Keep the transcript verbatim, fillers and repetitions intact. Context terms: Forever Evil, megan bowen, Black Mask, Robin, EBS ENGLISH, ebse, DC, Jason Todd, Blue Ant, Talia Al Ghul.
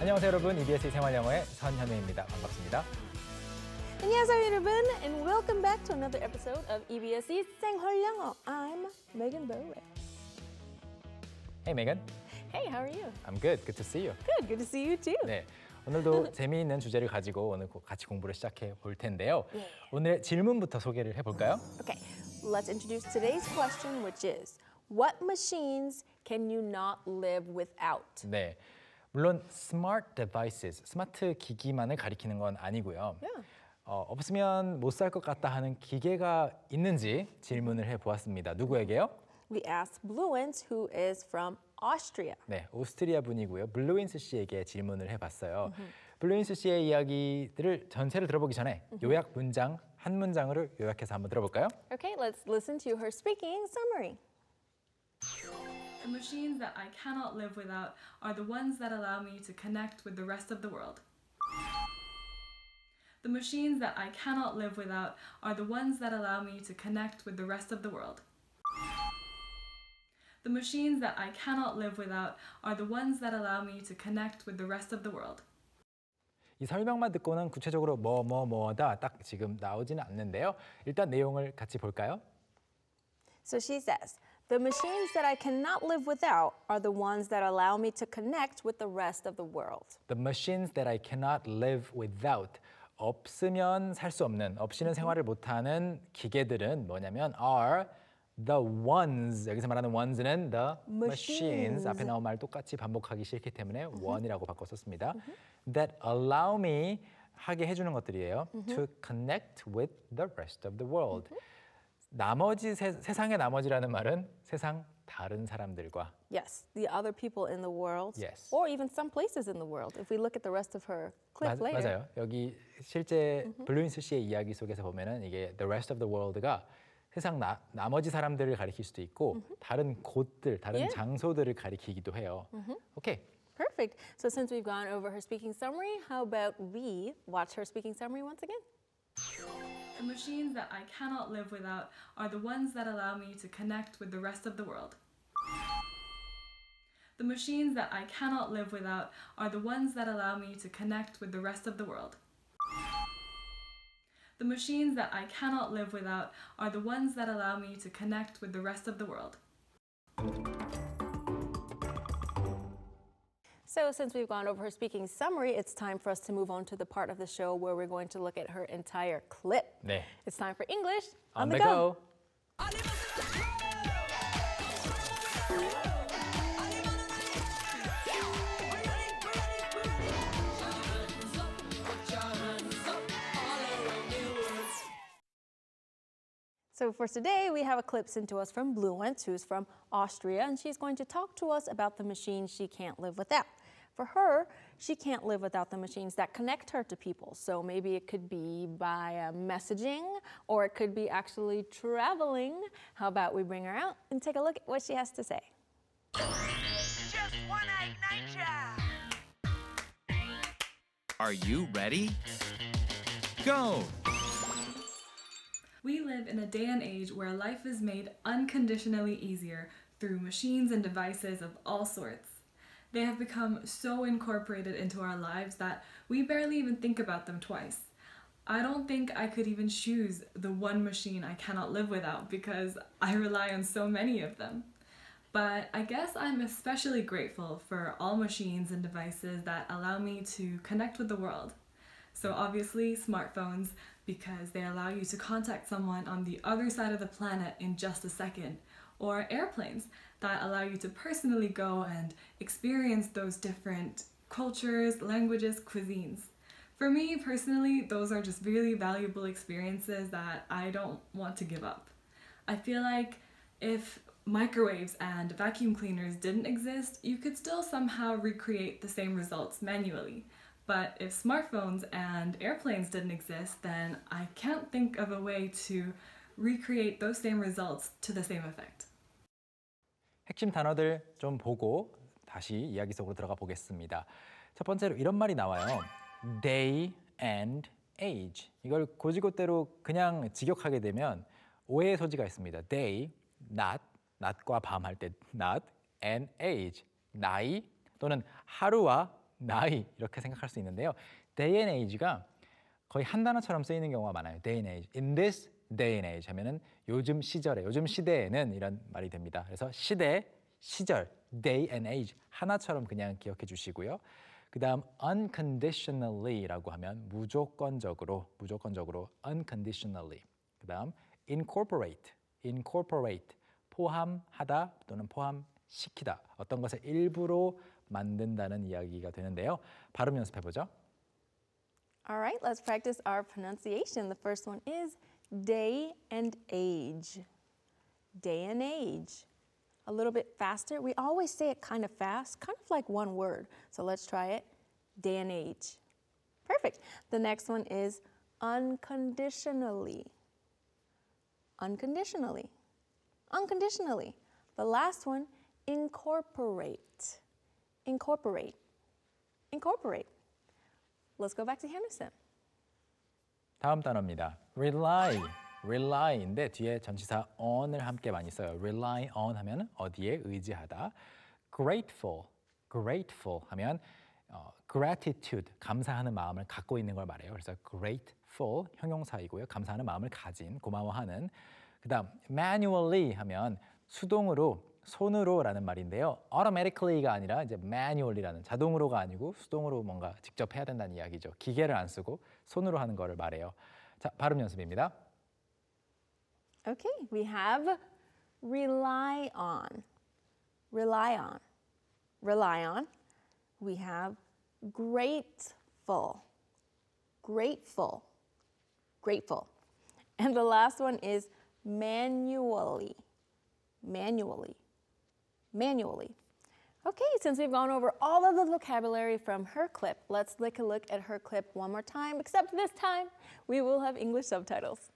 안녕하세요 여러분, 이비에스 생활영어의 선현우입니다. 반갑습니다. 안녕하세요 여러분, and welcome back to another episode of E B S 생활영어. I'm Megan Bowen. Hey Megan. Hey, how are you? I'm good. Good to see you. Good. Good to see you too. 네, 오늘도 재미있는 주제를 가지고 오늘 같이 공부를 시작해 볼 텐데요. Yeah. 오늘의 질문부터 소개를 해볼까요? Okay, let's introduce today's question, which is, what machines can you not live without? 네, 물론 smart devices, 스마트 기기만을 가리키는 건 아니고요. Yeah. 어, 없으면 못 살 것 같다 하는 기계가 있는지 질문을 해보았습니다. 누구에게요? We asked Blue Ant, who is from Austria. 네, 오스트리아 분이고요. 블루인스 씨에게 질문을 해봤어요. Mm-hmm. 블루인스 씨의 이야기들을 전체를 들어보기 전에 mm-hmm. 요약 문장 한 문장으로 요약해서 한번 들어볼까요? Okay, let's listen to her speaking summary. The machines that I cannot live without are the ones that allow me to connect with the rest of the world. The machines that I cannot live without are the ones that allow me to connect with the rest of the world. The machines that I cannot live without are the ones that allow me to connect with the rest of the world. 이 설명만 듣고는 구체적으로 뭐 뭐 뭐다 딱 지금 나오지는 않는데요. 일단 내용을 같이 볼까요? So she says, the machines that I cannot live without are the ones that allow me to connect with the rest of the world. The machines that I cannot live without. 없으면 살 수 없는, 없이는 생활을 못하는 기계들은 뭐냐면 are the ones, 여기서 말하는 ones는 the machines, machines. 앞에 나온 말 똑같이 반복하기 싫기 때문에 mm-hmm. one이라고 바꿔 썼습니다. Mm-hmm. That allow me, 하게 해주는 것들이에요. Mm-hmm. To connect with the rest of the world. Mm-hmm. 나머지, 세, 세상의 나머지라는 말은 세상 다른 사람들과. Yes, the other people in the world. Yes. Or even some places in the world. If we look at the rest of her clip later. 맞아요. 여기 실제 mm-hmm. 블루인스 씨의 이야기 속에서 보면은 이게 the rest of the world가 세상 나, 나머지 사람들을 가리킬 수도 있고 mm-hmm. 다른 곳들, 다른 yeah. 장소들을 가리키기도 해요. Mm-hmm. Okay. Perfect. So since we've gone over her speaking summary, how about we watch her speaking summary once again? The machines that I cannot live without are the ones that allow me to connect with the rest of the world. The machines that I cannot live without are the ones that allow me to connect with the rest of the world. The machines that I cannot live without are the ones that allow me to connect with the rest of the world. So since we've gone over her speaking summary, it's time for us to move on to the part of the show where we're going to look at her entire clip. 네. It's time for English on, on the, the go. go. So for today, we have a clip sent to us from Blue Ant, who's from Austria, and she's going to talk to us about the machines she can't live without. For her, she can't live without the machines that connect her to people. So maybe it could be by messaging, or it could be actually traveling. How about we bring her out and take a look at what she has to say. Just one-eyed ninja. Are you ready? Go! We live in a day and age where life is made unconditionally easier through machines and devices of all sorts. They have become so incorporated into our lives that we barely even think about them twice. I don't think I could even choose the one machine I cannot live without because I rely on so many of them. But I guess I'm especially grateful for all machines and devices that allow me to connect with the world. So obviously, smartphones, because they allow you to contact someone on the other side of the planet in just a second, or airplanes that allow you to personally go and experience those different cultures, languages, cuisines. For me personally, those are just really valuable experiences that I don't want to give up. I feel like if microwaves and vacuum cleaners didn't exist, you could still somehow recreate the same results manually. But if smartphones and airplanes didn't exist, then I can't think of a way to recreate those same results to the same effect. 핵심 단어들 좀 보고 다시 이야기 속으로 들어가 보겠습니다. 첫 번째로 이런 말이 나와요. Day and age. 이걸 고지고대로 그냥 직역하게 되면 오해의 소지가 있습니다. Day, 낮, 낮과 밤 할 때 낮, and age, 나이 또는 하루와 나이 이렇게 생각할 수 있는데요. day and age가 거의 한 단어처럼 쓰이는 경우가 많아요. day and age. in this day and age 하면은 요즘 시절에, 요즘 시대에는 이런 말이 됩니다. 그래서 시대, 시절, day and age 하나처럼 그냥 기억해 주시고요. 그 다음 unconditionally라고 하면 무조건적으로, 무조건적으로 unconditionally. 그 다음 incorporate, incorporate 포함하다 또는 포함시키다, 어떤 것을 일부로 만든다는 이야기가 되는데요. 발음 연습해 보죠. All right, let's practice our pronunciation. The first one is day and age. Day and age. A little bit faster. We always say it kind of fast, kind of like one word. So let's try it. Day and age. Perfect. The next one is unconditionally. Unconditionally. Unconditionally. The last one, incorporate. Incorporate. Incorporate. Let's go back to Henderson. 다음 단어입니다. rely. rely인데 뒤에 전치사 on을 함께 많이 써요. rely on 하면 어디에 의지하다. grateful. grateful 하면 어, gratitude, 감사하는 마음을 갖고 있는 걸 말해요. 그래서 grateful 형용사이고요. 감사하는 마음을 가진, 고마워하는. 그 다음 manually 하면 수동으로, 손으로라는 말인데요. automatically가 아니라 이제 manually라는, 자동으로가 아니고 수동으로 뭔가 직접 해야 된다는 이야기죠. 기계를 안 쓰고 손으로 하는 거를 말해요. 자, 발음 연습입니다. Okay, we have rely on, rely on, rely on. We have grateful, grateful, grateful. And the last one is manually, manually, manually. Okay, since we've gone over all of the vocabulary from her clip, let's take a look at her clip one more time, except this time we will have English subtitles.